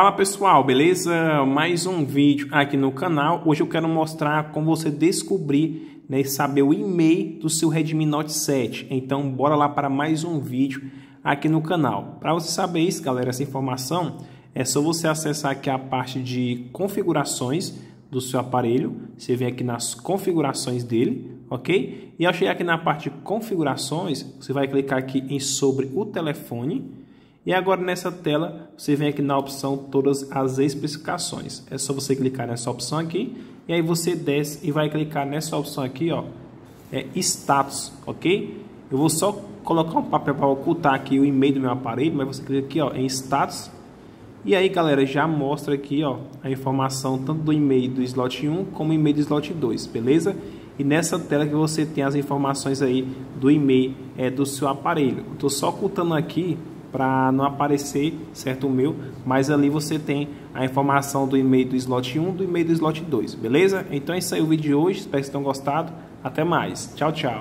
Fala pessoal, beleza? Mais um vídeo aqui no canal. Hoje eu quero mostrar como você descobrir, né, saber o IMEI do seu Redmi Note 7. Então bora lá para mais um vídeo aqui no canal. Para você saber isso, galera, essa informação, é só você acessar aqui a parte de configurações do seu aparelho. Você vem aqui nas configurações dele, ok? E ao chegar aqui na parte de configurações, você vai clicar aqui em sobre o telefone. E agora nessa tela, você vem aqui na opção todas as especificações. É só você clicar nessa opção aqui. E aí você desce e vai clicar nessa opção aqui, ó. É status, ok? Eu vou só colocar um papel para ocultar aqui o IMEI do meu aparelho. Mas você clica aqui, ó, em status. E aí, galera, já mostra aqui, ó, a informação tanto do IMEI do slot 1 como IMEI do slot 2, beleza? E nessa tela que você tem as informações aí do IMEI do seu aparelho. Eu tô só ocultando aqui para não aparecer, certo, o meu, mas ali você tem a informação do IMEI do slot 1, do IMEI do slot 2, beleza? Então é isso aí o vídeo de hoje, espero que vocês tenham gostado, até mais, tchau, tchau!